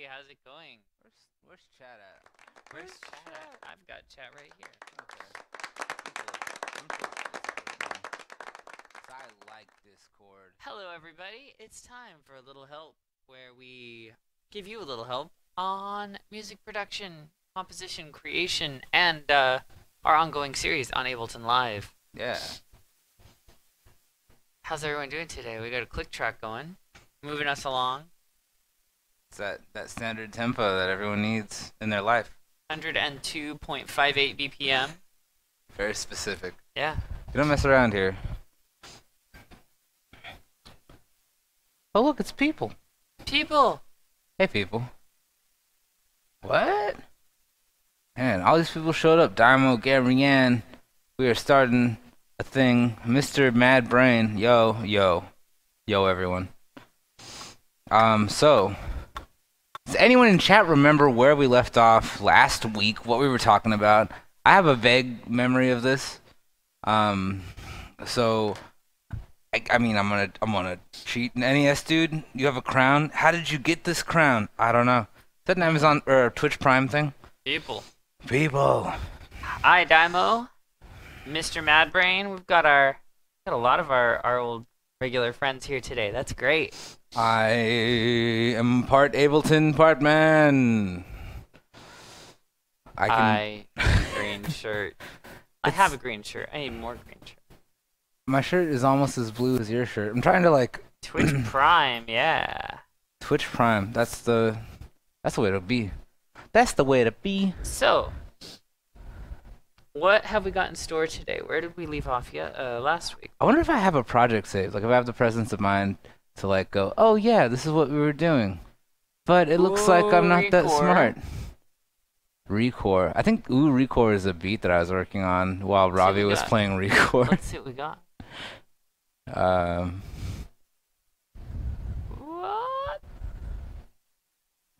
Hey, how's it going? Where's chat at? Where's chat at? I've got chat right here. Okay. I like Discord. Hello, everybody. It's time for a little help, where we give you a little help on music production, composition, creation, and our ongoing series on Ableton Live. Yeah. How's everyone doing today? We got a click track going, moving us along. It's that standard tempo that everyone needs in their life. 102.58 BPM. Very specific. Yeah. You don't mess around here. Oh, look, it's people. People! Hey, people. What? Man, all these people showed up. Daimo, Gabrianne. We are starting a thing. Mr. Mad Brain. Yo, yo. Yo, everyone. So, does anyone in chat remember where we left off last week, what we were talking about? I have a vague memory of this. So... I mean, I'm gonna cheat. NES dude, you have a crown. How did you get this crown? I don't know. Is that an Amazon or Twitch Prime thing? People. Hi, Daimo, Mr. Madbrain. We've got a lot of our old regular friends here today. That's great. I am part Ableton, part man. Green shirt. I have a green shirt. I need more green shirt. My shirt is almost as blue as your shirt. I'm trying to like... Twitch Prime, yeah. Twitch Prime, that's the way to be. That's the way to be. So, what have we got in store today? Where did we leave off last week? I wonder if I have a project saved. Like, if I have the presence of mind to like go, oh yeah, this is what we were doing. But it looks like I'm not that smart. ReCore. I think ReCore is a beat that I was working on while Robbie was playing ReCore. Let's see what we got. What?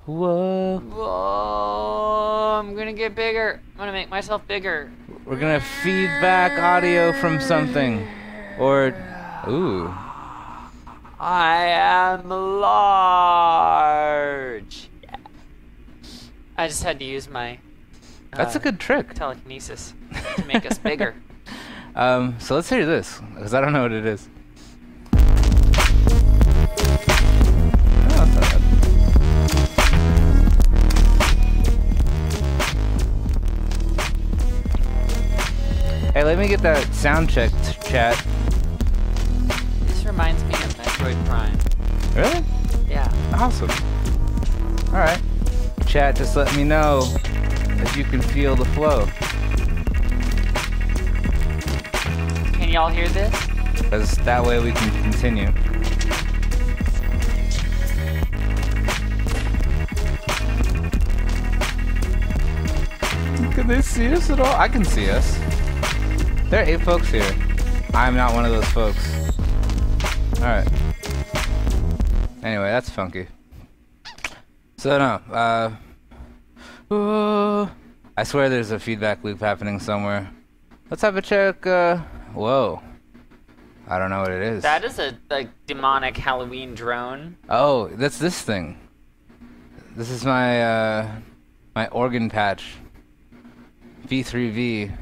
Whoa. Whoa. I'm gonna get bigger. I'm gonna make myself bigger. We're gonna feed back audio from something. Or. Ooh. I am large. Yeah. I just had to use my. That's a good trick. Telekinesis to make us bigger. So let's hear this, because I don't know what it is. Hey, let me get that sound checked, chat. This reminds me of Metroid Prime. Really? Yeah. Awesome. Alright. Chat, just let me know if you can feel the flow. Can y'all hear this? Because that way we can continue. Can they see us at all? I can see us. There are 8 folks here. I'm not one of those folks. Alright. Anyway, that's funky. So no, I swear there's a feedback loop happening somewhere. Let's have a check, Whoa. I don't know what it is. That is a like demonic Halloween drone. Oh, that's this thing. This is my my organ patch. V3V.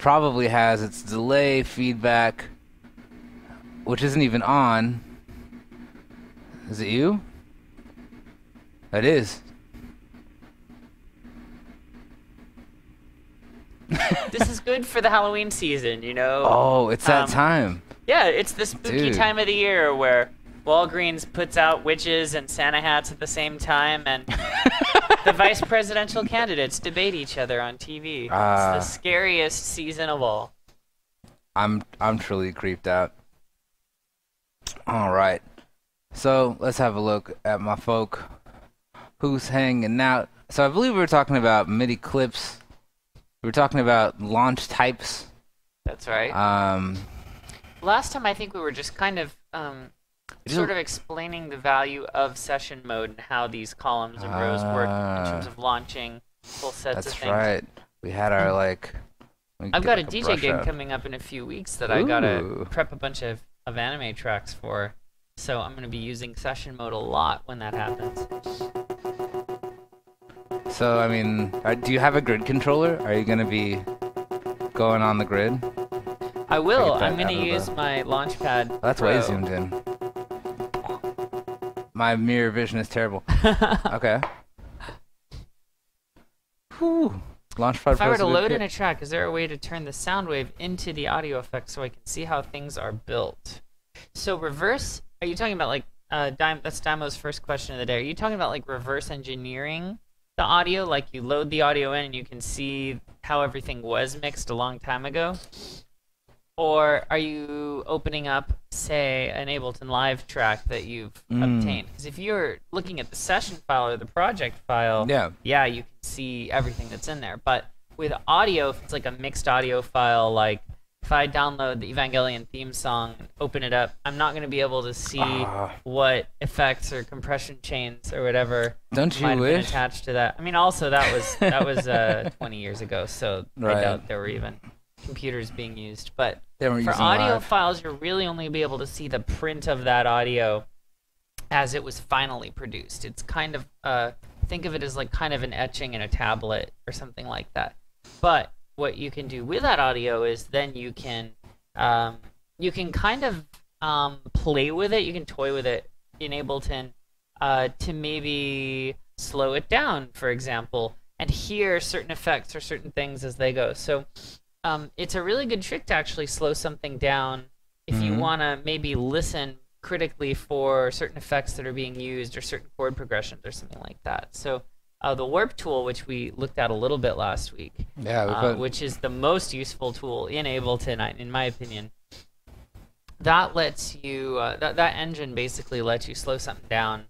Probably has its delay feedback, which isn't even on. Is it you? It is. This is good for the Halloween season, you know? Oh, it's that time. Yeah, it's the spooky time of the year where Walgreens puts out witches and Santa hats at the same time, and the vice presidential candidates debate each other on TV. It's the scariest season of all. I'm truly creeped out. All right. So let's have a look at my folk who's hanging out. So I believe we were talking about MIDI clips. We were talking about launch types. That's right. Last time I think we were just kind of sort of explaining the value of session mode and how these columns and rows work in terms of launching full sets of things. That's right. We had our like... I've got like a DJ gig coming up in a few weeks that I gotta prep a bunch of anime tracks for. So I'm gonna be using session mode a lot when that happens. So, I mean, do you have a grid controller? Are you going to be going on the grid? I will. I'm going to use my Launchpad Pro. That's way zoomed in. My mirror vision is terrible. Okay. Whew. Launchpad if I were to load in a track, is there a way to turn the sound wave into the audio effects so I can see how things are built? So reverse, are you talking about like, that's Daimo's first question of the day. Are you talking about like reverse engineering the audio? Like you load the audio in and you can see how everything was mixed a long time ago? Or are you opening up, say, an Ableton Live track that you've obtained? Because if you're looking at the session file or the project file, yeah, you can see everything that's in there. But with audio, if it's like a mixed audio file, like if I download the Evangelion theme song and open it up, I'm not going to be able to see what effects or compression chains or whatever might have been attached to that. I mean, also that was 20 years ago, so I doubt there were even computers being used, but for audio files, you're really only be able to see the print of that audio as it was finally produced. It's kind of, think of it as like kind of an etching in a tablet or something like that. But what you can do with that audio is then you can kind of play with it. You can toy with it in Ableton to maybe slow it down, for example, and hear certain effects or certain things as they go. So it's a really good trick to actually slow something down if you want to maybe listen critically for certain effects that are being used or certain chord progressions or something like that. So the Warp tool, which we looked at a little bit last week, which is the most useful tool in Ableton, in my opinion, that lets you, that engine basically lets you slow something down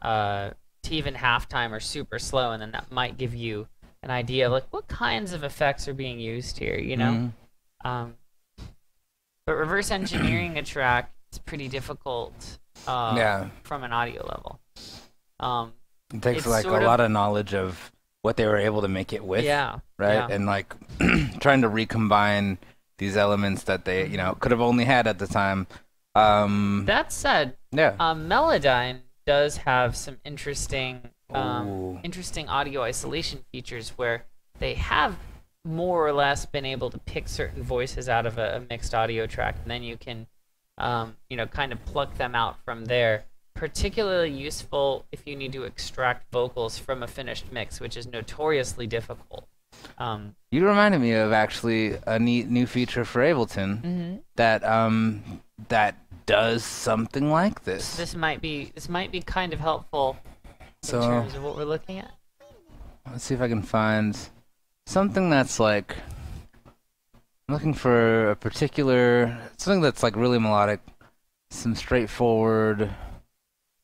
to even halftime or super slow, and then that might give you an idea of like what kinds of effects are being used here, you know? But reverse engineering a track is pretty difficult from an audio level. It takes like a lot of knowledge of what they were able to make it with, and like trying to recombine these elements that they, you know, could have only had at the time. That said, Melodyne does have some interesting audio isolation features where they have more or less been able to pick certain voices out of a mixed audio track, and then you can you know, kind of pluck them out from there. Particularly useful if you need to extract vocals from a finished mix, which is notoriously difficult. You reminded me of actually a neat new feature for Ableton that that does something like this. This might be kind of helpful in terms of what we're looking at. Let's see if I can find something that's like, I'm looking for a particular, something that's like really melodic, some straightforward,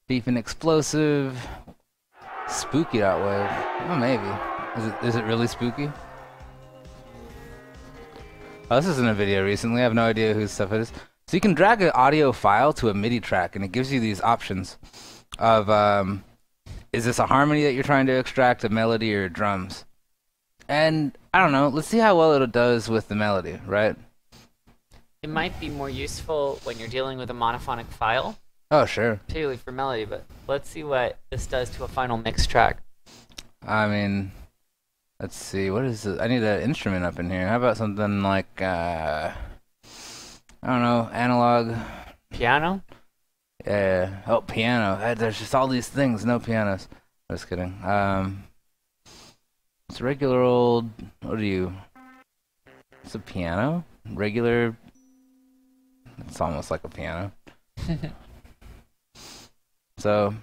beef and explosive, spooky that wave. Oh, maybe. Is it really spooky? Oh, this isn't a video recently. I have no idea whose stuff it is. So you can drag an audio file to a MIDI track, and it gives you these options of, is this a harmony that you're trying to extract, a melody, or drums? And I don't know, let's see how well it does with the melody, right? It might be more useful when you're dealing with a monophonic file. Oh, sure. Particularly for melody, but let's see what this does to a final mix track. I mean, let's see, what is this? I need an instrument up in here. How about something like, I don't know, analog? Piano? Yeah. Oh, piano. There's just all these things. No pianos. Just kidding. It's a regular old. What are you? It's a piano. Regular. It's almost like a piano. So.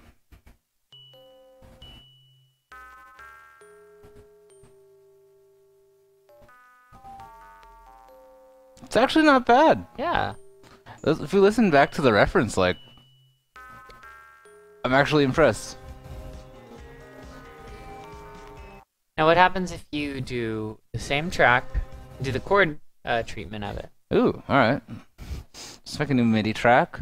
It's actually not bad. Yeah. If we listen back to the reference, like, I'm actually impressed. Now what happens if you do the same track, do the chord treatment of it? Ooh, alright. Let's make a new MIDI track.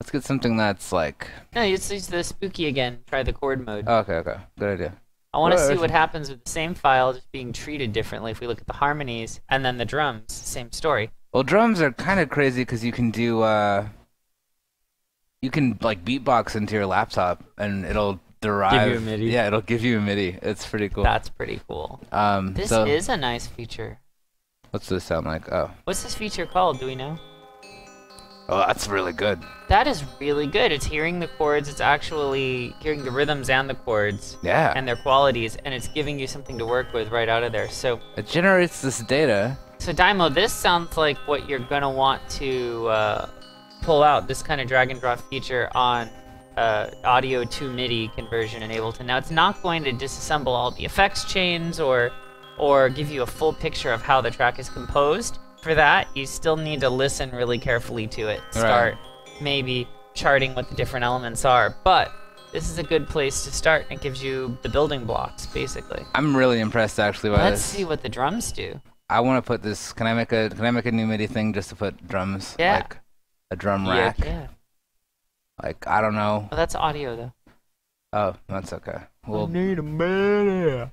Let's get something that's like... No, let's use the spooky again. Try the chord mode. Oh, okay, okay. Good idea. I want to see what happens with the same file just being treated differently if we look at the harmonies and then the drums. Same story. Well, drums are kind of crazy because you can do... You can like beatbox into your laptop, and it'll derive. Give you a MIDI. Yeah, it'll give you a MIDI. It's pretty cool. That's pretty cool. This is a nice feature. What's this sound like? Oh. What's this feature called? Do we know? Oh, that's really good. That is really good. It's hearing the chords. It's actually hearing the rhythms and the chords. Yeah. And their qualities, and it's giving you something to work with right out of there. So it generates this data. So Daimo, this sounds like what you're gonna want to pull out. This kind of drag and drop feature on audio to MIDI conversion in Ableton. Now, it's not going to disassemble all the effects chains or give you a full picture of how the track is composed. For that, you still need to listen really carefully to it. Start maybe charting what the different elements are, but this is a good place to start. It gives you the building blocks, basically. I'm really impressed, actually, by this. Let's see what the drums do. I want to put this. Can I make a new MIDI thing just to put drums? Yeah. Like a drum rack. Yeah. Like I don't know. Oh, that's audio though. Oh, that's okay. We'll need a MIDI.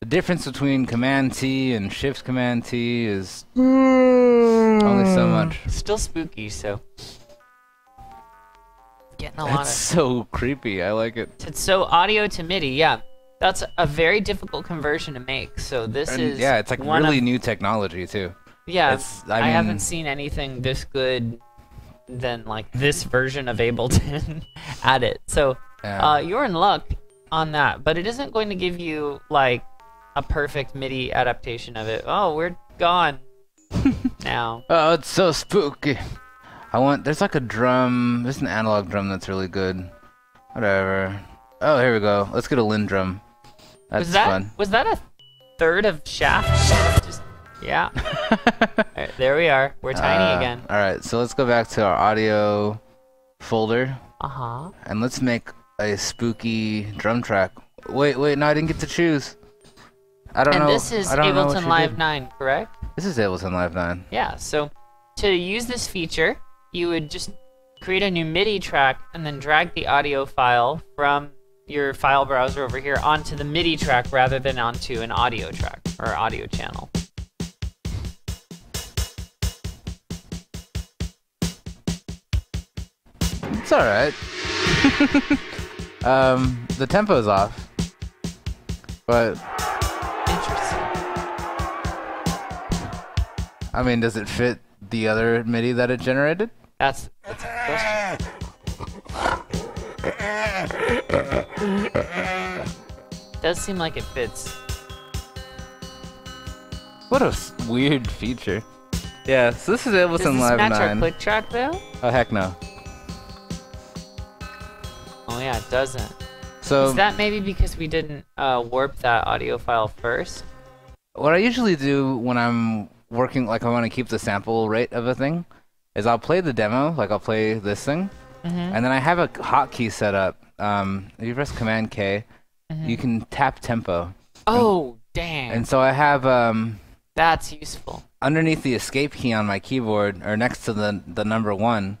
The difference between Command T and Shift Command T is only so much. Still spooky, so getting a lot. That's so creepy. I like it. It's so audio to MIDI. Yeah, that's a very difficult conversion to make. So this is yeah, it's like really new technology too. Yeah, I mean, I haven't seen anything this good than like this version of Ableton at it. So you're in luck on that, but it isn't going to give you like a perfect MIDI adaptation of it. Oh, we're gone now. Oh, it's so spooky. There's like a drum. There's an analog drum that's really good. Whatever. Oh, here we go. Let's get a Lynn drum. That's fun. Was that a third of Shaft? Just, yeah. Right, there we are. We're tiny again. All right, so let's go back to our audio folder. And let's make a spooky drum track. Wait, no, I didn't get to choose. I don't know. And this is Ableton Live 9, correct? This is Ableton Live 9. Yeah, so to use this feature, you would just create a new MIDI track and then drag the audio file from your file browser over here onto the MIDI track rather than onto an audio track or audio channel. It's alright. The tempo's off, but... I mean, does it fit the other MIDI that it generated? That's a question. It does seem like it fits. What a weird feature. Yeah, so this is Ableton Live 9. Does this match our click track, though? Oh, heck no. Oh, yeah, it doesn't. So is that maybe because we didn't warp that audio file first? What I usually do when I'm working, like I want to keep the sample rate of a thing, is I'll play the demo, like I'll play this thing, and then I have a hotkey set up. If you press Command K, you can tap tempo. Oh, damn. And so I have... That's useful. Underneath the escape key on my keyboard, or next to the number 1,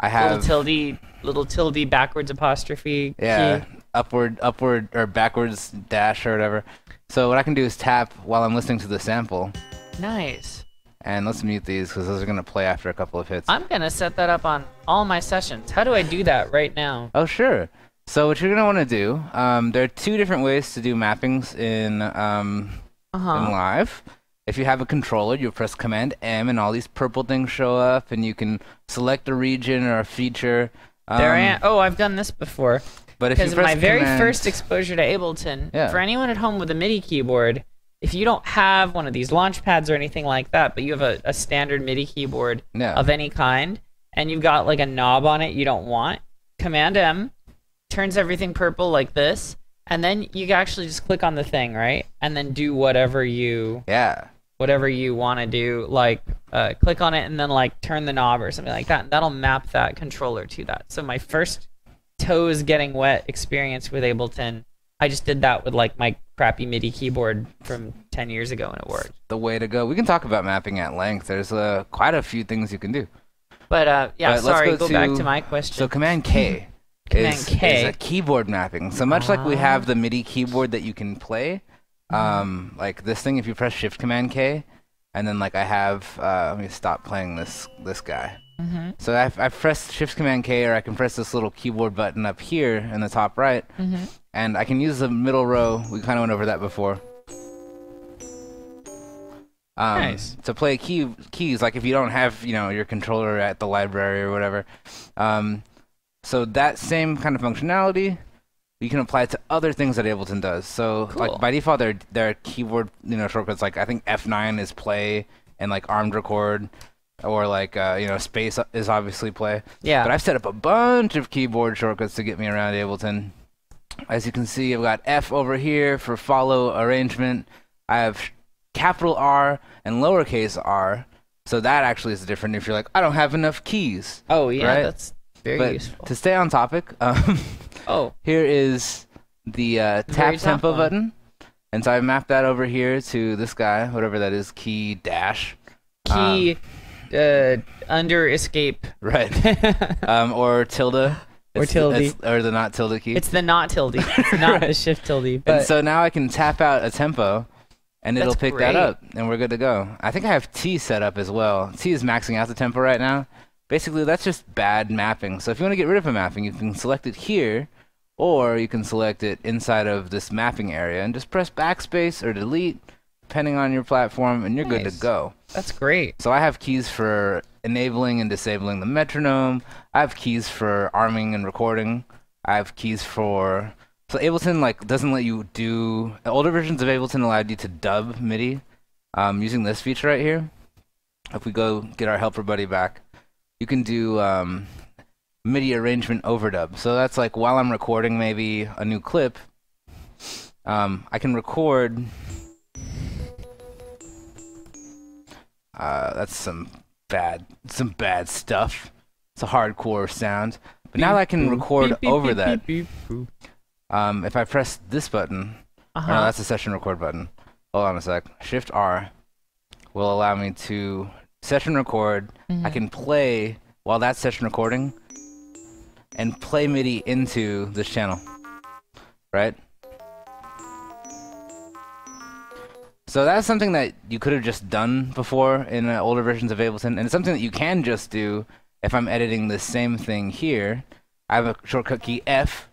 I have... Little tilde backwards apostrophe key. Upward, or backwards dash, or whatever. So what I can do is tap while I'm listening to the sample. Nice. And let's mute these because those are going to play after a couple of hits. I'm going to set that up on all my sessions. How do I do that right now? Oh, sure. So what you're going to want to do, there are 2 different ways to do mappings in Live. If you have a controller, you press Command M and all these purple things show up and you can select a region or a feature. Oh, I've done this before. Because my very first exposure to Ableton, for anyone at home with a MIDI keyboard, if you don't have one of these launch pads or anything like that, but you have a standard MIDI keyboard of any kind, and you've got like a knob on it you don't want, Command M turns everything purple like this, and then you actually just click on the thing, right? And then do whatever you want to do, like click on it and then like turn the knob or something like that. And that'll map that controller to that. So my first toes getting wet experience with Ableton, I just did that with like my crappy MIDI keyboard from 10 years ago and it worked. The way to go. We can talk about mapping at length. There's quite a few things you can do. But yeah, sorry, let's go back to my question. So Command K is a keyboard mapping. So much like we have the MIDI keyboard that you can play, like this thing, if you press Shift Command K, and then like I have, let me stop playing this guy. So I press Shift Command K, or I can press this little keyboard button up here in the top right, And I can use the middle row, we kind of went over that before. Nice. To play keys, like if you don't have, you know, your controller at the library or whatever. So that same kind of functionality, you can apply it to other things that Ableton does. So cool. Like by default, there are keyboard, you know, shortcuts. Like I think F9 is play, and like armed record, or like you know, space is obviously play. Yeah. But I've set up a bunch of keyboard shortcuts to get me around Ableton. As you can see, I've got F over here for follow arrangement. I have capital R and lowercase r, so that actually is different if you're like, I don't have enough keys. Oh yeah, right? That's very useful. To stay on topic, here is the tap tempo button, and so I mapped that over here to this guy, whatever that is, key dash. Key under escape. Right. Or tilde. Or tilde. Or the not tilde key. It's the not tilde. It's not the shift tilde. But... And so now I can tap out a tempo, and it'll pick that up, and we're good to go. I think I have T set up as well. T is maxing out the tempo right now. Basically, that's just bad mapping. So if you want to get rid of a mapping, you can select it here, or you can select it inside of this mapping area, and just press backspace or delete, depending on your platform, and you're good to go. That's great. So I have keys for enabling and disabling the metronome. I have keys for arming and recording. I have keys for... So Ableton like doesn't let you do... Older versions of Ableton allowed you to dub MIDI using this feature right here. If we go get our helper buddy back, you can do MIDI arrangement overdub. So that's like while I'm recording maybe a new clip, I can record... that's some bad stuff. It's a hardcore sound. But now I can record over that. If I press this button, no, that's the session record button. Hold on a sec. Shift R will allow me to session record. I can play while that's session recording, and play MIDI into this channel. Right? So that's something that you could have just done before in older versions of Ableton, and it's something that you can just do if I'm editing this same thing here. I have a shortcut key F.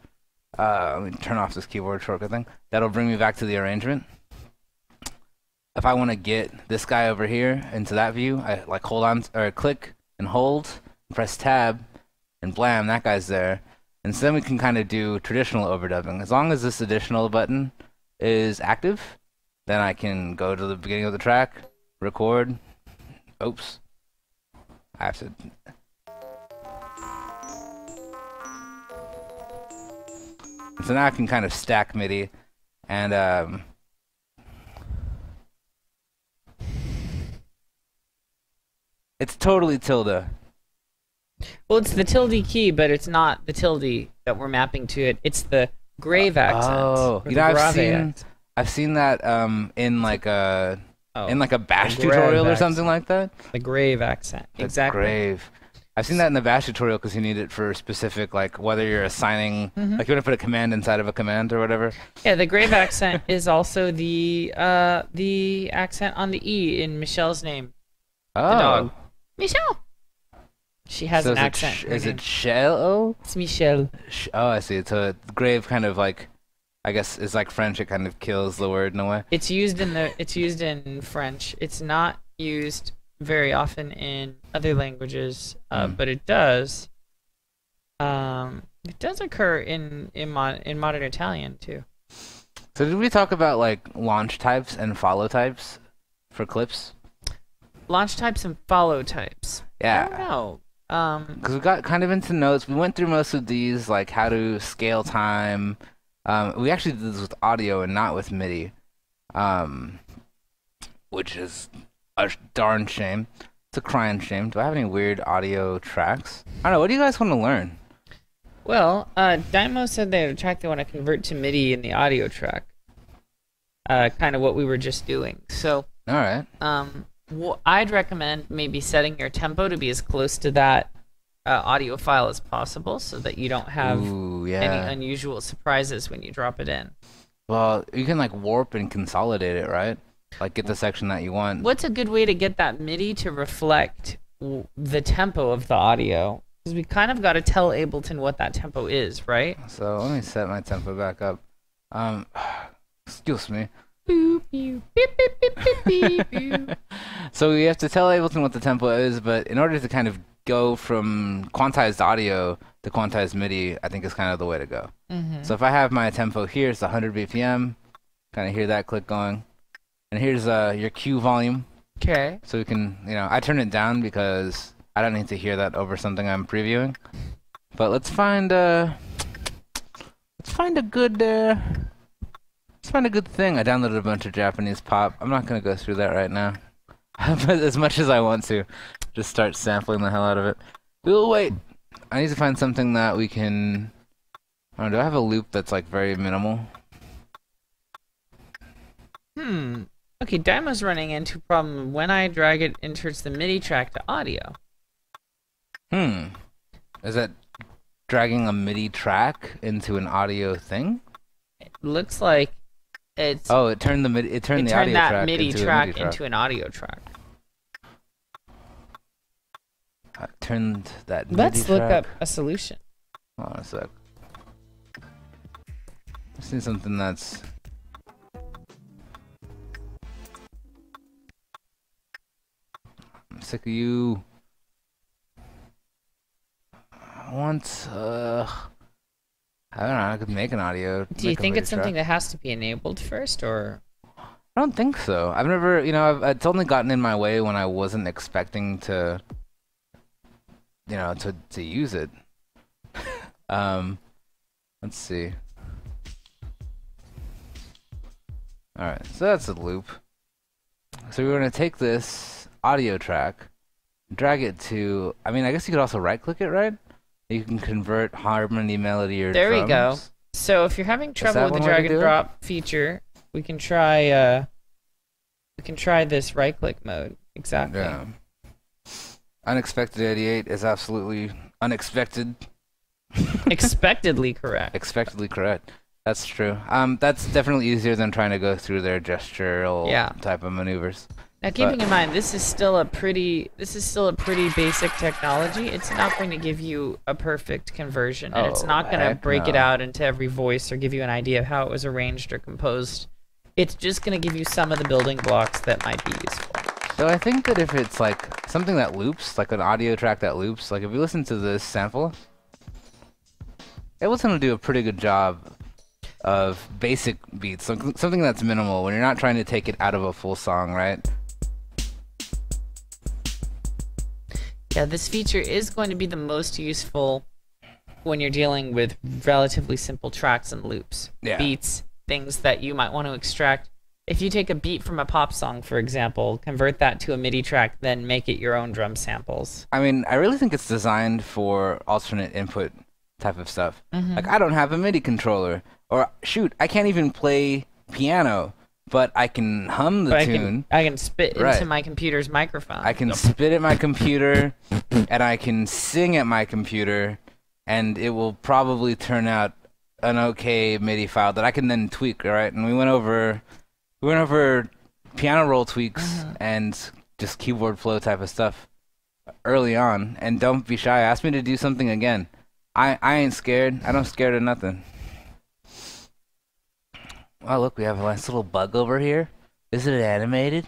Let me turn off this keyboard shortcut thing. That'll bring me back to the arrangement. If I want to get this guy over here into that view, I like hold on or click and hold, and press Tab, and blam, that guy's there. And so then we can kind of do traditional overdubbing. As long as this additional button is active, then I can go to the beginning of the track, record. Oops. I have to... So now I can kind of stack MIDI, and it's totally tilde. Well, it's the tilde key, but it's not the tilde that we're mapping to it. It's the grave accent. Oh, you know, I've seen that in like a bash tutorial or something like that. The grave accent, exactly. Grave. I've seen that in the bash tutorial because you need it for specific, like whether you're assigning, like you want to put a command inside of a command or whatever. Yeah, the grave accent is also the accent on the E in Michelle's name. Oh, the dog. Michelle. She has an accent. Is it Shell? It's Michelle. Oh, I see. It's a grave kind of like. I guess it's like French. It kind of kills the word in a way. It's used in the. It's used in French. It's not used very often in other languages, but it does. It does occur in modern Italian too. So did we talk about like launch types and follow types for clips? Launch types and follow types. Yeah. I don't know. Because we got kind of into notes. We went through most of these, like how to scale time. We actually did this with audio and not with MIDI, which is a darn shame. It's a crying shame. Do I have any weird audio tracks? I don't know. What do you guys want to learn? Well, Dymo said they had a track they want to convert to MIDI in the audio track. Kind of what we were just doing. So, all right. I'd recommend maybe setting your tempo to be as close to that audio file as possible so that you don't have any unusual surprises when you drop it in. Well, you can like warp and consolidate it, right? Like get the section that you want. What's a good way to get that MIDI to reflect the tempo of the audio? Because we kind of got to tell Ableton what that tempo is, right? So let me set my tempo back up. Excuse me. So we have to tell Ableton what the tempo is, but in order to kind of go from quantized audio to quantized MIDI, I think is kind of the way to go. Mm-hmm. So if I have my tempo here, it's 100 BPM. Kind of hear that click going. And here's your cue volume. Okay. So we can, you know, I turn it down because I don't need to hear that over something I'm previewing. But let's find a good thing. I downloaded a bunch of Japanese pop. I'm not gonna go through that right now, as much as I want to. Just start sampling the hell out of it. We'll wait. I need to find something that we can. Oh, do I have a loop that's like very minimal? Hmm. Okay, Daimo's running into a problem. When I drag it, inserts the MIDI track to audio. Hmm. Is that dragging a MIDI track into an audio thing? It looks like it's. Oh, it turned the MIDI. It turned the audio track. It turned that MIDI track into an audio track. I turned that MIDI track. Let's look up a solution. Hold on a sec. Let's need something that's. I'm sick of you. I want. I don't know. I could make an audio. Do you think it's something that has to be enabled first, or? I don't think so. I've never, you know, it's only gotten in my way when I wasn't expecting to. You know, to use it. Let's see. All right, so that's a loop. So we're going to take this audio track, drag it to. I mean, I guess you could also right-click it, right? You can convert harmony, melody, or drums. There we go. So if you're having trouble with the drag and drop feature, we can try. We can try this right-click mode. Exactly. Yeah. Unexpected 88 is absolutely unexpected. Expectedly correct. Expectedly correct. That's true. That's definitely easier than trying to go through their gestural type of maneuvers. Now, keeping in mind, this is still a pretty basic technology. It's not going to give you a perfect conversion, and it's not going to break it out into every voice or give you an idea of how it was arranged or composed. It's just going to give you some of the building blocks that might be useful. So I think that if it's like something that loops, like an audio track that loops, like if you listen to this sample, it was going to do a pretty good job of basic beats, something that's minimal when you're not trying to take it out of a full song, right? Yeah, this feature is going to be the most useful when you're dealing with relatively simple tracks and loops, beats, things that you might want to extract. If you take a beat from a pop song, for example, convert that to a MIDI track, then make it your own drum samples. I mean, I really think it's designed for alternate input type of stuff. Mm-hmm. Like, I don't have a MIDI controller. Or, shoot, I can't even play piano, but I can hum the tune. I can spit into my computer's microphone. I can spit at my computer, and I can sing at my computer, and it will probably turn out an okay MIDI file that I can then tweak, all right? And we went over piano roll tweaks and just keyboard flow type of stuff early on. And don't be shy. Ask me to do something again. I ain't scared. I don't scared of nothing. Oh, look, we have a nice little bug over here. Is it animated?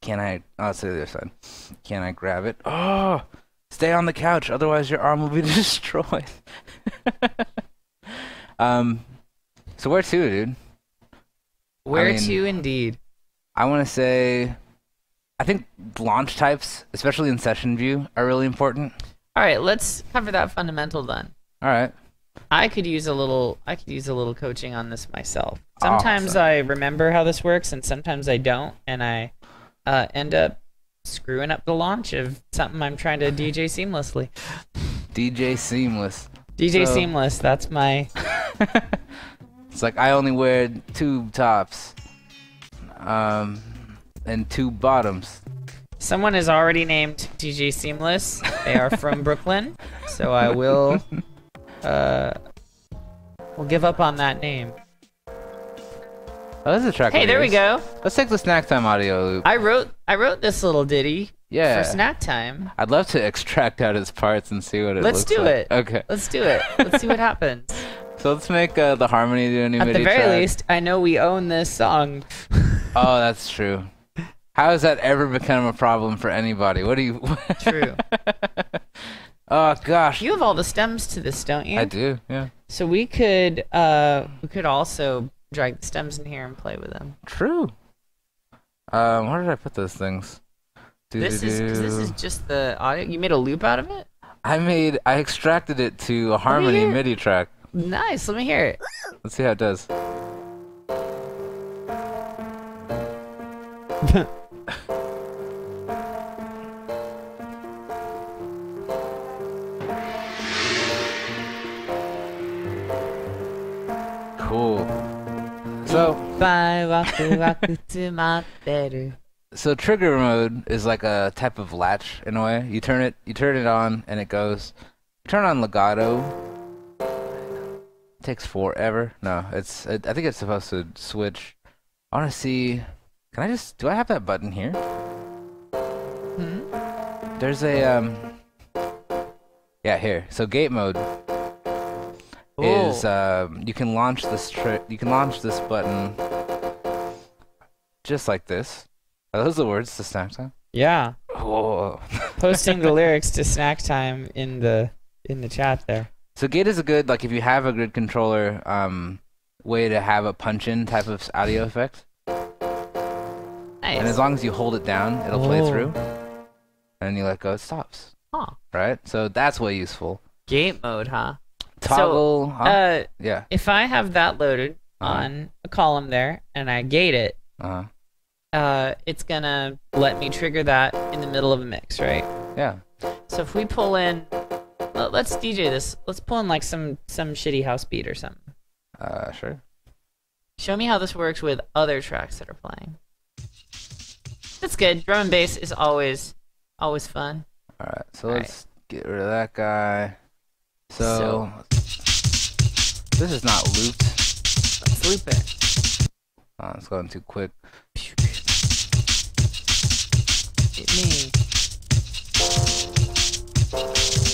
Can I... Oh, it's the other side. Can I grab it? Oh! Stay on the couch, otherwise your arm will be destroyed. So where to, dude? Where to indeed? I want to say, I think launch types, especially in session view, are really important. All right, let's cover that fundamental then. All right. I could use a little coaching on this myself. Sometimes I remember how this works, and sometimes I don't, and I end up screwing up the launch of something I'm trying to DJ seamlessly. DJ seamless. DJ seamless. That's my. It's like I only wear two tops and two bottoms. Someone is already named DJ Seamless. They are from Brooklyn, so I will we'll give up on that name. Oh, this is a track. Hey, there we go. Let's take the snack time audio loop. I wrote this little ditty for snack time. I'd love to extract out its parts and see what it looks like. Let's do it. Okay. Let's do it. Let's see what happens. So let's make the harmony to an At the very track. Least, I know we own this song. Oh, that's true. How has that ever become a problem for anybody? What do you... True. Oh, gosh. You have all the stems to this, don't you? I do, yeah. So we could also drag the stems in here and play with them. True. Where did I put those things? This is just the audio. You made a loop out of it? I extracted it to a harmony MIDI track. Nice. Let me hear it. Let's see how it does. Cool. So so trigger mode is like a type of latch in a way. You turn it on and it goes. You turn on legato. Takes forever. No, I think it's supposed to switch. I want to see. Can I just? Do I have that button here? Mm-hmm. There's a yeah, here. So gate mode is you can launch this button just like this. Are those the words to Snack Time? Yeah. Oh. Posting the lyrics to Snack Time in the chat there. So gate is a good, like, if you have a grid controller way to have a punch-in type of audio effect. Nice. And as long as you hold it down, it'll play through. And you let go, it stops. Huh. Right? So that's way useful. Gate mode, huh? Toggle, so, yeah. If I have that loaded on a column there, and I gate it, it's gonna let me trigger that in the middle of a mix, right? Yeah. So if we pull in... Let's DJ this. Let's pull in like some shitty house beat or something. Sure. Show me how this works with other tracks that are playing. That's good. Drum and bass is always fun. All right, so let's get rid of that guy. So this is not looped. Let's loop it. Oh, it's going too quick.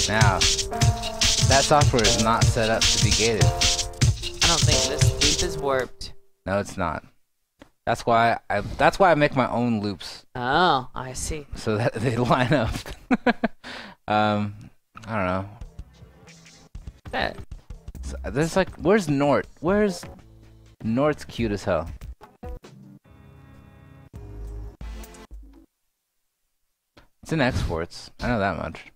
Now, that software is not set up to be gated. I don't think this loop is warped. No, it's not. That's why I make my own loops. Oh, I see. So that they line up. I don't know. That. So there's like, where's Nort? Where's Nort's cute as hell? It's in exports. I know that much.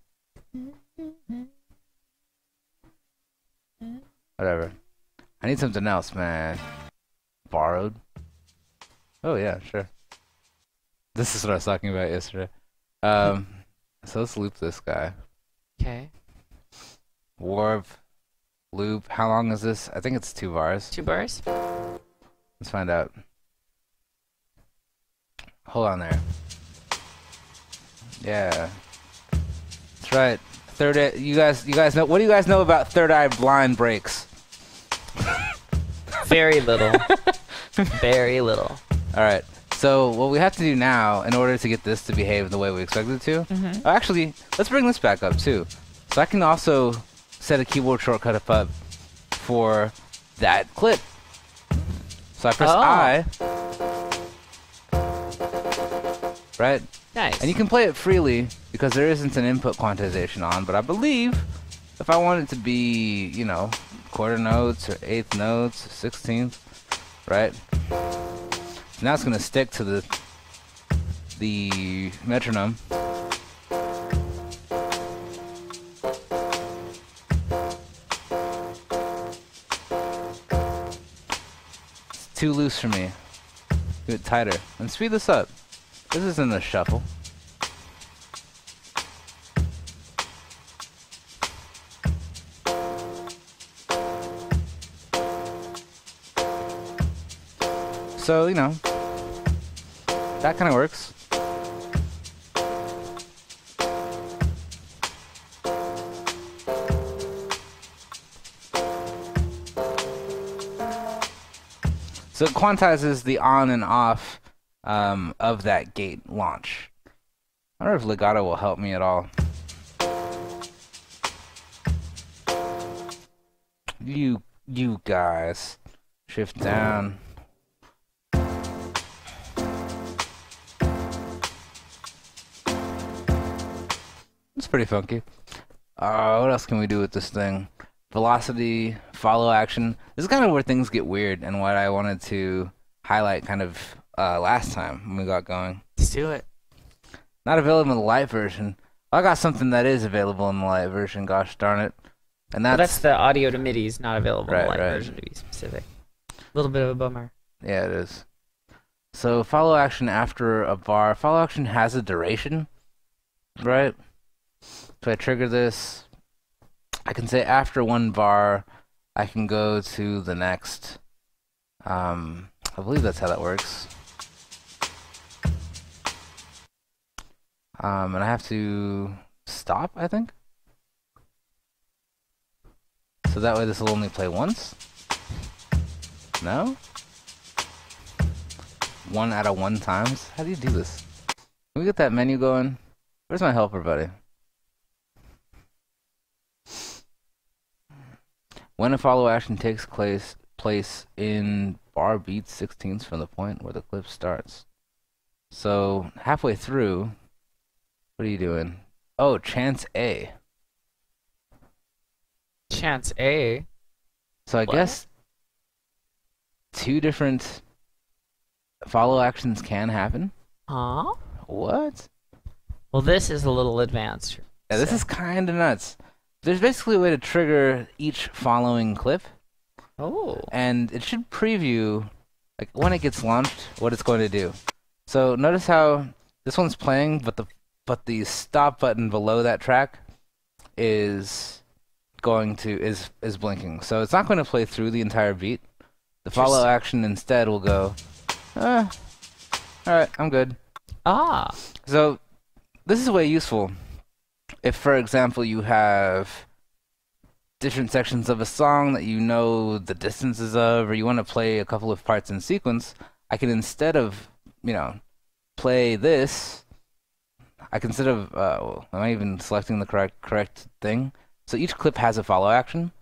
Whatever. I need something else, man. Borrowed? Oh, yeah, sure. This is what I was talking about yesterday. So let's loop this guy. Okay. Warp. Loop. How long is this? I think it's 2 bars. 2 bars? Let's find out. Hold on there. Yeah. That's right. Third Eye, you guys know, what do you guys know about Third Eye Blind breaks? Very little. Very little. Alright, so what we have to do now in order to get this to behave the way we expect it to, actually, let's bring this back up too. So I can also set a keyboard shortcut up for that clip. So I press I. Right? Nice. And you can play it freely because there isn't an input quantization on, but I believe if I want it to be, you know, quarter notes or eighth notes, 16th, right? Now it's going to stick to the metronome. It's too loose for me. Do it tighter. And speed this up. This isn't a shuffle. So, you know, that kind of works. So it quantizes the on and off of that gate launch. I wonder if legato will help me at all. You you guys. Shift down. It's pretty funky. What else can we do with this thing? Velocity, follow action. This is kind of where things get weird and what I wanted to highlight kind of last time when we got going. Let's do it. Not available in the light version. I got something that is available in the light version, gosh darn it. And that's, well, that's the audio to MIDI is not available in the light version, to be specific. A little bit of a bummer. Yeah, it is. So follow action after a bar. Follow action has a duration, right? So I trigger this. I can say after one bar, I can go to the next. I believe that's how that works. And I have to stop, I think. So that way this will only play once. No? 1 out of 1 times? How do you do this? Can we get that menu going? Where's my helper, buddy? When a follow action takes place in bar beat 16ths from the point where the clip starts. So halfway through, what are you doing? Oh, chance A. Chance A? So I guess 2 different follow actions can happen. Aww. What? Well, this is a little advanced. Yeah, this is kind of nuts. There's basically a way to trigger each following clip. Oh. And it should preview, like, when it gets launched, what it's going to do. So notice how this one's playing, but the stop button below that track is going to is blinking. So it's not going to play through the entire beat. The follow action instead will go, all right, I'm good. Ah. So this is way useful. If, for example, you have different sections of a song that you know the distances of, or you want to play a couple of parts in sequence, I can, instead of, you know, play this, I can instead of, am I even selecting the correct thing? So each clip has a follow action.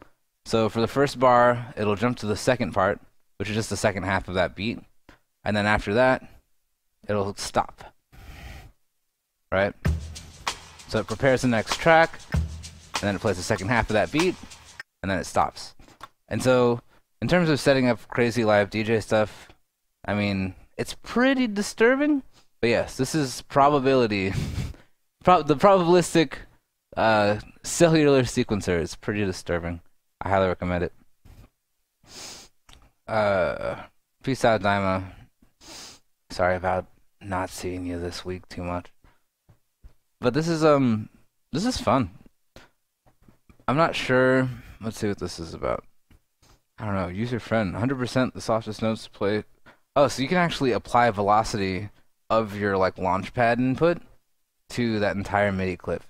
So for the first bar, it'll jump to the second part, which is just the second half of that beat. And then after that, it'll stop. Right? So it prepares the next track, and then it plays the second half of that beat, and then it stops. And so, in terms of setting up crazy live DJ stuff, I mean, it's pretty disturbing. But yes, this is probability. The probabilistic cellular sequencer is pretty disturbing. I highly recommend it. Peace out, Daima. Sorry about not seeing you this week too much. But this is fun. I'm not sure. Let's see what this is about. I don't know. User friend, 100% the softest notes to play. Oh, so you can actually apply velocity of your like launchpad input to that entire MIDI clip,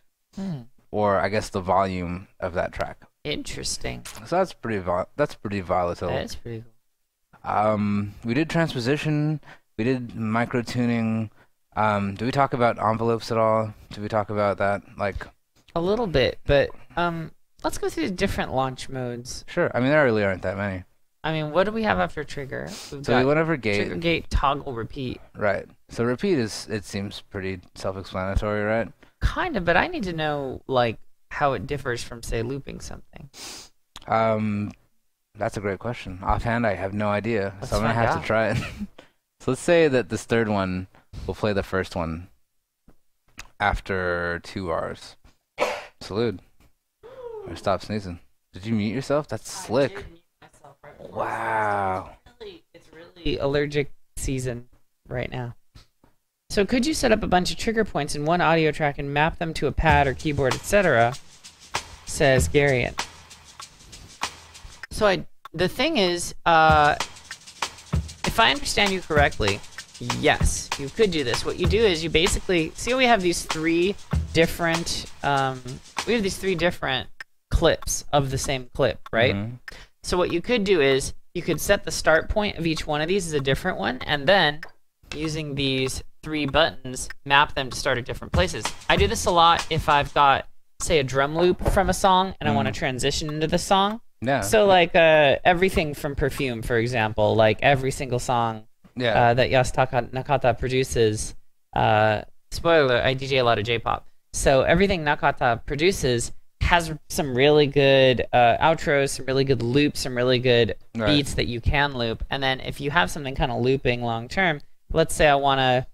or I guess the volume of that track. Interesting. So that's pretty volatile. That is pretty cool. We did transposition. We did micro tuning. Do we talk about envelopes at all? Do we talk about that? Like a little bit, but let's go through the different launch modes. Sure. I mean, there really aren't that many. I mean, what do we have after trigger? So we went over gate. Trigger, gate, toggle, repeat. Right. So repeat is, it seems pretty self-explanatory, right? Kind of, but I need to know like how it differs from, say, looping something. That's a great question. Offhand, I have no idea, so I'm gonna have to try it. So let's say that this third one. We'll play the first one after 2 hours. Salute. Or stop sneezing. Did you mute yourself? That's slick. I did mute myself right before. Wow. It's really allergic season right now. So could you set up a bunch of trigger points in one audio track and map them to a pad or keyboard, etc., says Garion. So the thing is, if I understand you correctly, yes, you could do this. What you do is you basically see we have these 3 different clips of the same clip, right? Mm-hmm. So what you could do is you could set the start point of each one of these as a different one, and then using these 3 buttons, map them to start at different places. I do this a lot if I've got, say, a drum loop from a song and I want to transition into the song. Yeah. So like everything from Perfume, for example, like every single song that Yastaka Nakata produces, spoiler, I DJ a lot of J-pop. So everything Nakata produces has some really good outros, some really good loops, some really good beats that you can loop. And then if you have something kind of looping long term, let's say I want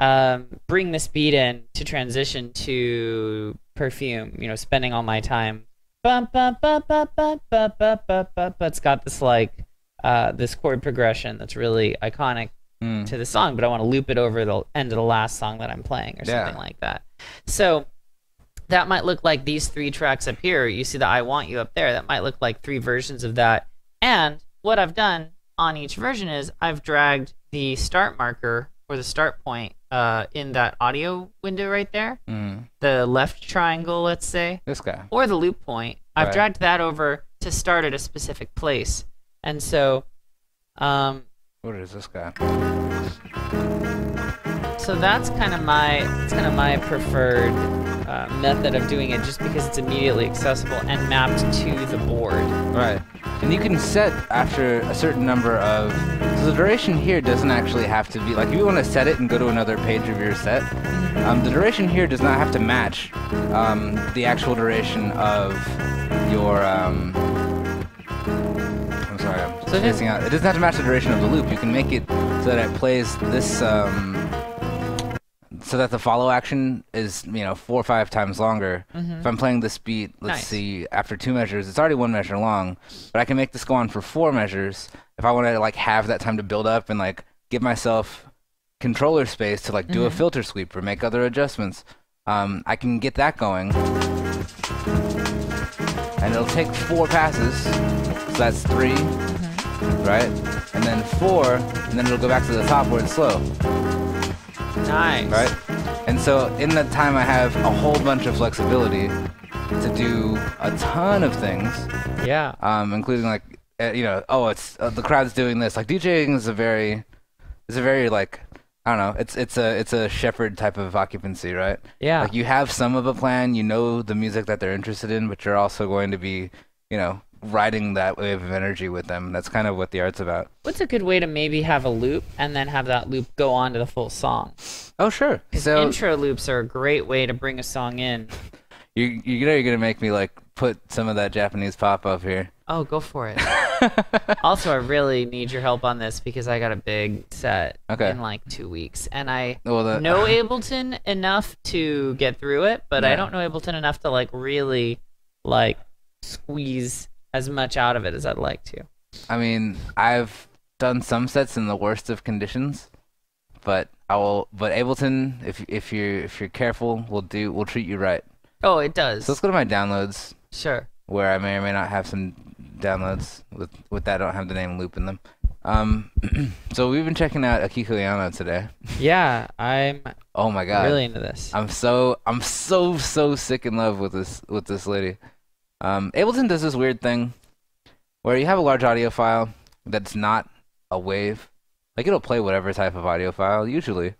to bring this beat in to transition to Perfume, you know, spending all my time. It's got this like this chord progression that's really iconic to the song, but I want to loop it over the end of the last song that I'm playing or something like that. So that might look like these three tracks up here. You see the I Want You up there. That might look like three versions of that. And what I've done on each version is I've dragged the start marker or the start point in that audio window right there, the left triangle, let's say, this guy, or the loop point. I've dragged that over to start at a specific place. And so, what is this guy? So that's kind of my, it's kind of my preferred method of doing it, just because it's immediately accessible and mapped to the board. Right. And you can set after a certain number of... So the duration here doesn't actually have to be... Like, if you want to set it and go to another page of your set, the duration here does not have to match the actual duration of your... I'm sorry, I'm just spacing out. It doesn't have to match the duration of the loop. You can make it so that it plays this... so that the follow action is, you know, 4 or 5 times longer. If I'm playing this beat, let's see, after 2 measures, it's already 1 measure long, but I can make this go on for 4 measures if I want to, like, have that time to build up and, like, give myself controller space to, like, do a filter sweep or make other adjustments. I can get that going. And it'll take 4 passes, so that's 3, right? And then 4, and then it'll go back to the top where it's slow. Nice. Right? And so in that time I have a whole bunch of flexibility to do a ton of things. Yeah. Including like, you know, oh, it's the crowd's doing this. Like DJing is a very, like, I don't know, it's a shepherd type of occupancy, right? Yeah. Like you have some of a plan, you know the music that they're interested in, but you're also going to be, you know, riding that wave of energy with them. That's kind of what the art's about. What's a good way to maybe have a loop and then have that loop go on to the full song? Oh, sure. So intro loops are a great way to bring a song in. You know you're gonna make me like put some of that Japanese pop up here. Oh, go for it. Also, I really need your help on this because I got a big set in like 2 weeks, and I know Ableton enough to get through it, but I don't know Ableton enough to like really like squeeze as much out of it as I'd like to. I mean, I've done some sets in the worst of conditions, but I will. But Ableton, if you're careful, will treat you right. Oh, it does. So let's go to my downloads. Sure. Where I may or may not have some downloads with that don't have the name loop in them. So we've been checking out Akiko Yano today. Yeah, I'm. Oh my god. Really into this. I'm so sick in love with this lady. Ableton does this weird thing where you have a large audio file that's not a wave. Like, it'll play whatever type of audio file, usually.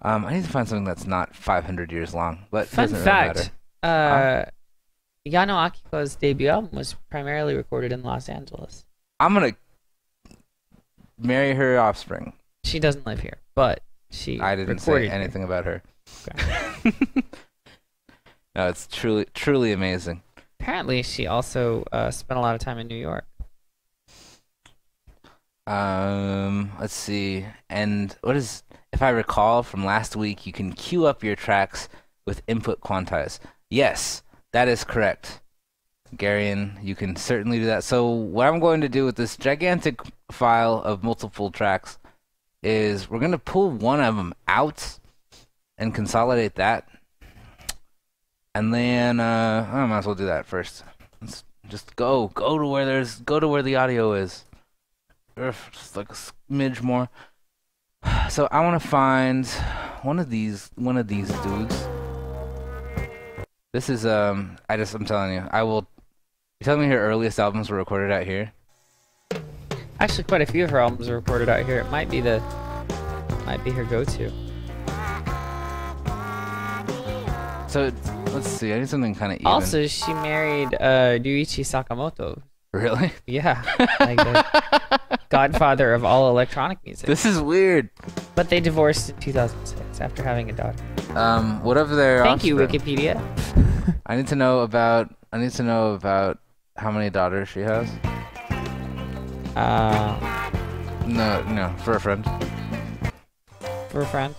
I need to find something that's not 500 years long, but it doesn't really matter. Fun fact, Yano Akiko's debut album was primarily recorded in Los Angeles. I'm going to marry her offspring. She doesn't live here, but she I didn't say anything about her. Okay. No, it's truly, truly amazing. Apparently, she also spent a lot of time in New York. Let's see. And what is, if I recall from last week, you can queue up your tracks with input quantize. Yes, that is correct. Garion, you can certainly do that. So what I'm going to do with this gigantic file of multiple tracks is we're going to pull one of them out and consolidate that. And then I might as well do that first. Let's just go to where there's, go to where the audio is. Just like a smidge more. So I want to find one of these dudes. This is I'm telling you, you tell me her earliest albums were recorded out here. Actually, quite a few of her albums are recorded out here. It might be her go-to. So let's see, I need something kind of even. Also, she married Yuichi Sakamoto, Really? Yeah. Like the godfather of all electronic music. This is weird. But they divorced in 2006 after having a daughter. Whatever their Thank you, Wikipedia. I need to know about how many daughters she has. No, for a friend. For a friend.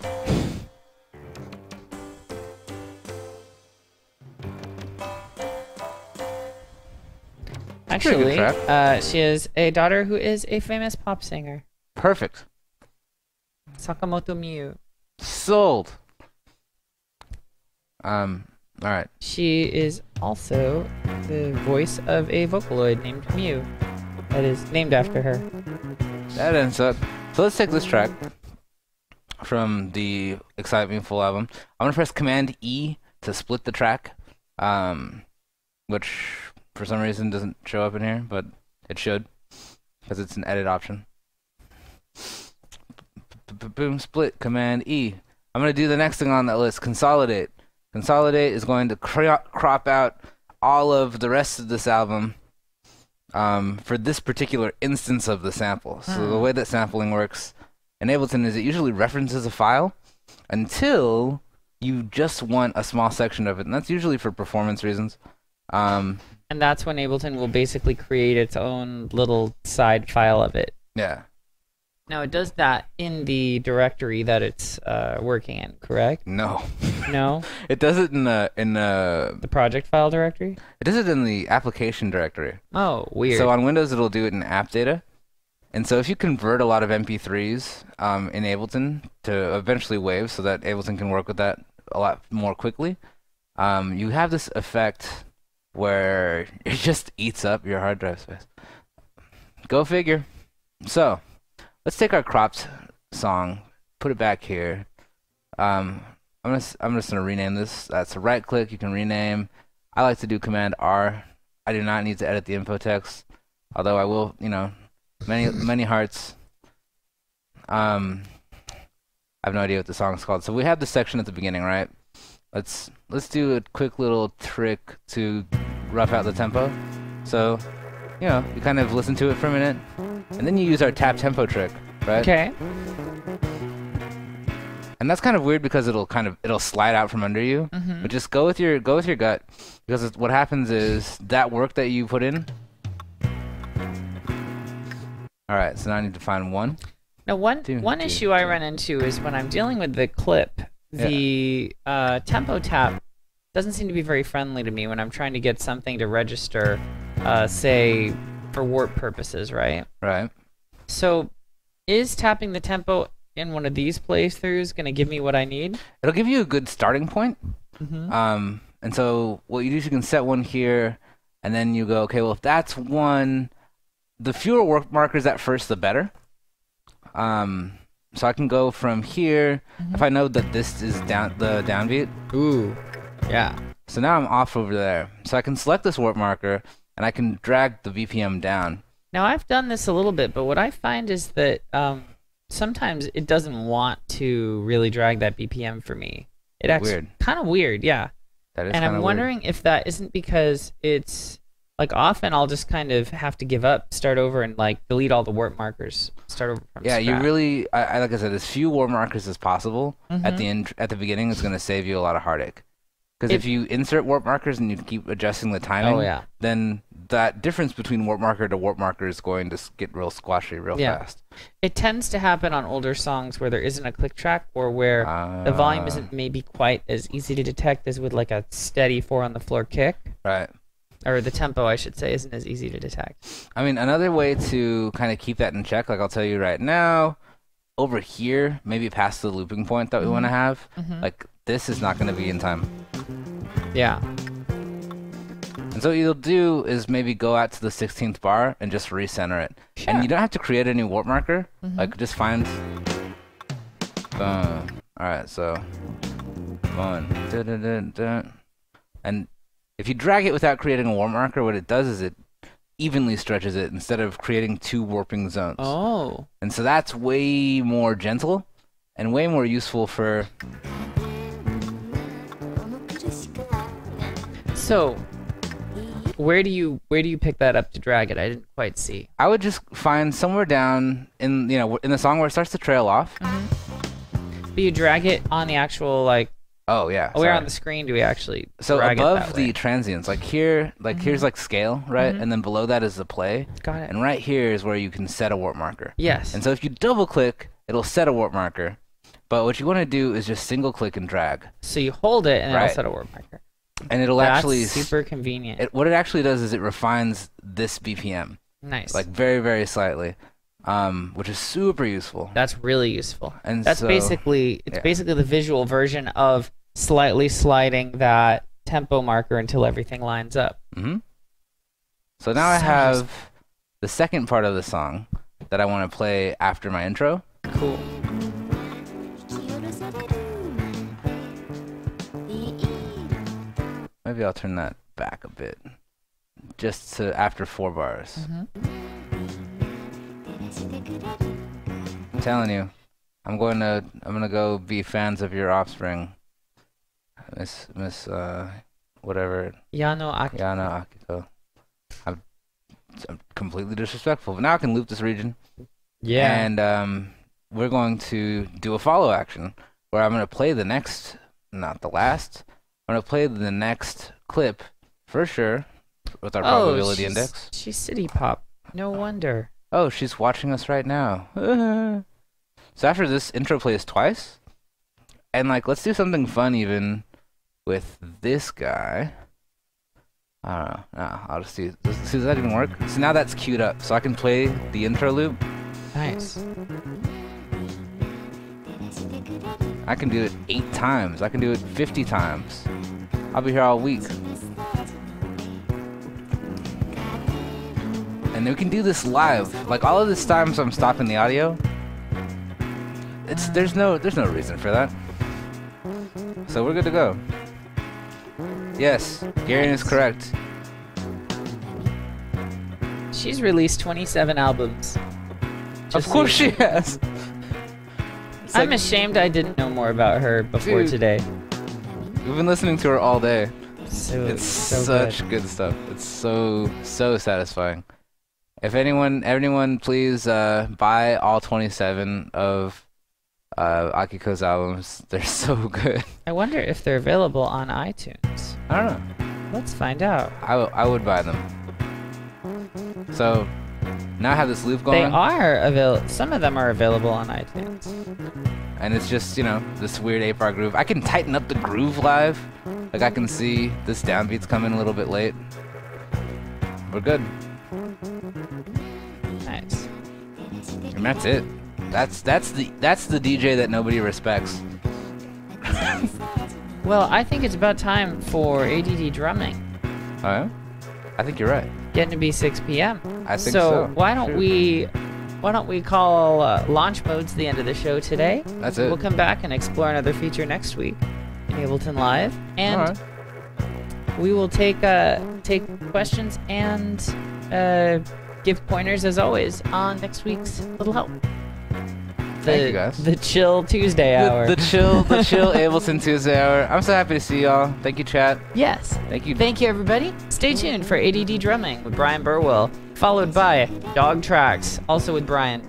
Actually, she is a daughter who is a famous pop singer. Perfect. Sakamoto Miu. Sold. All right. She is also the voice of a Vocaloid named Miu, that is named after her. That ends up. So let's take this track from the Exciting Full album. I'm gonna press Command E to split the track, which for some reason doesn't show up in here, but it should, because it's an edit option. Boom, split, Command E. I'm going to do the next thing on that list, Consolidate. Consolidate is going to crop out all of the rest of this album for this particular instance of the sample. So the way that sampling works in Ableton is it usually references a file until you just want a small section of it, and that's usually for performance reasons. And that's when Ableton will basically create its own little side file of it. Yeah. Now, it does that in the directory that it's working in, correct? No. No? It does it in the project file directory? It does it in the application directory. Oh, weird. So on Windows, it'll do it in app data. And so if you convert a lot of MP3s in Ableton to eventually WAV so that Ableton can work with that a lot more quickly, you have this effect where it just eats up your hard drive space. Go figure. So, let's take our cropped song, put it back here. I'm just gonna rename this. That's a right click. You can rename. I like to do Command R. I do not need to edit the info text, although I will. You know, many hearts. I have no idea what the song's called. So we have the section at the beginning, right? Let's do a quick little trick to rough out the tempo. So, you know, you kind of listen to it for a minute, and then you use our tap tempo trick, right? Okay. And that's kind of weird because it'll slide out from under you. Mm-hmm. But just go with your gut, because what happens is that work that you put in. All right. So now I need to find one. Now one issue I run into is when I'm dealing with the clip. The tempo tap doesn't seem to be very friendly to me when I'm trying to get something to register, say, for warp purposes, right? Right. So is tapping the tempo in one of these playthroughs going to give me what I need? It'll give you a good starting point. Mm-hmm. And so what you do is you can set one here, and then you go, okay, well, if that's one, the fewer warp markers at first, the better. So I can go from here, if I know that this is the downbeat. Ooh, yeah. So now I'm off over there. So I can select this warp marker, and I can drag the BPM down. Now I've done this a little bit, but what I find is that sometimes it doesn't want to really drag that BPM for me. It acts kind of weird, yeah. That is kind of weird. And I'm wondering if that isn't because it's... Like, often I'll just kind of have to give up, start over, and, like, delete all the warp markers. Start over from scratch. Yeah, you really... like I said, as few warp markers as possible at the beginning is going to save you a lot of heartache. Because if you insert warp markers and you keep adjusting the timing, then that difference between warp marker to warp marker is going to get real squashy real fast. It tends to happen on older songs where there isn't a click track or where the volume isn't maybe quite as easy to detect as with, like, a steady four-on-the-floor kick. Right. Or the tempo, I should say, isn't as easy to detect. I mean, another way to kind of keep that in check, like I'll tell you right now, over here, maybe past the looping point that we want to have, like this is not going to be in time. Yeah. And so what you'll do is maybe go out to the 16th bar and just recenter it. Sure. And you don't have to create a new warp marker. Like, just find... All right, so... One. And... If you drag it without creating a warp marker, what it does is it evenly stretches it instead of creating two warping zones. Oh. And so that's way more gentle and way more useful for... So, where do you pick that up to drag it? I didn't quite see. I would just find somewhere down in, you know, in the song where it starts to trail off. Mm-hmm. But you drag it on the actual, like. Oh yeah. Where on the screen do we actually? So drag above it that way? The transients, like here, like here's like scale, right? And then below that is the play. Got it. And right here is where you can set a warp marker. Yes. And so if you double click, it'll set a warp marker. But what you want to do is just single click and drag. So you hold it and it'll set a warp marker. And it'll actually super convenient. What it actually does is it refines this BPM. Nice. Like very, very slightly. Which is super useful. That's really useful. And that's so, basically the visual version of slightly sliding that tempo marker until everything lines up. Mm-hmm. So now I have the second part of the song that I want to play after my intro. Cool. Maybe I'll turn that back a bit, just to after 4 bars. Mm-hmm. I'm telling you, I'm gonna go be fans of your offspring, Miss whatever. Yano Akiko. Yano Akiko. I'm completely disrespectful, but now I can loop this region. Yeah. And we're going to do a follow action where I'm gonna play the next, not the last. I'm going to play the next clip for sure with our probability index. She's City Pop. No wonder. Oh, she's watching us right now. So after this intro plays twice, and like let's do something fun even with this guy. I don't know. No, I'll just do. Does that even work? So now that's queued up, so I can play the intro loop. Nice. I can do it 8 times. I can do it 50 times. I'll be here all week. And we can do this live. Like all of this time, so I'm stopping the audio. There's no reason for that. So we're good to go. Yes, Garion is correct. She's released 27 albums. Of course she has. Like, I'm ashamed I didn't know more about her before today. We've been listening to her all day. It's such good stuff. It's so satisfying. If everyone, please buy all 27 of Akiko's albums. They're so good. I wonder if they're available on iTunes. I don't know. Let's find out. I would buy them. So. Now I have this loop going. They are available. Some of them are available on iTunes. And it's just, you know, this weird 8-bar groove. I can tighten up the groove live. Like I can see this downbeat's coming a little bit late. We're good. Nice. And that's it. That's the DJ that nobody respects. Well, I think it's about time for ADD drumming. Oh yeah? I think you're right. Getting to be 6 p.m. I think so. So why don't we call launch modes the end of the show today? That's it. We'll come back and explore another feature next week in Ableton Live, and we will take questions and give pointers as always on next week's Little Help. Thank you guys. The chill Tuesday hour. The chill Ableton Tuesday hour. I'm so happy to see y'all. Thank you, chat. Yes. Thank you. Thank you, everybody. Stay tuned for ADD drumming with Brian Burwell, followed by dog tracks, also with Brian.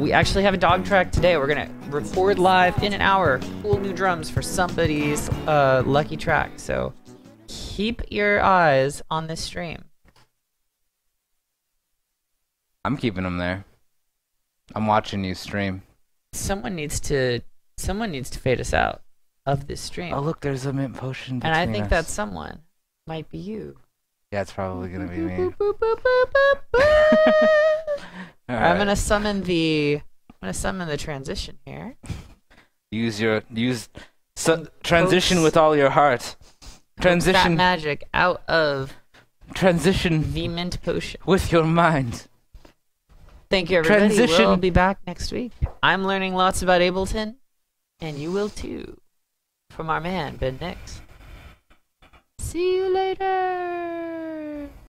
We actually have a dog track today. We're gonna record live in an hour. Cool new drums for somebody's lucky track. So keep your eyes on this stream. I'm keeping them there. I'm watching you stream. Someone needs to fade us out of this stream. Oh look, there's a mint potion. And I think that someone might be you. Yeah, it's probably gonna be me. Right. I'm gonna summon the transition here. Transition with all your heart. Transition that magic out of transition the mint potion with your mind. Thank you, everybody. Transition. We'll be back next week. I'm learning lots about Ableton, and you will too, from our man, Ben Nix. See you later.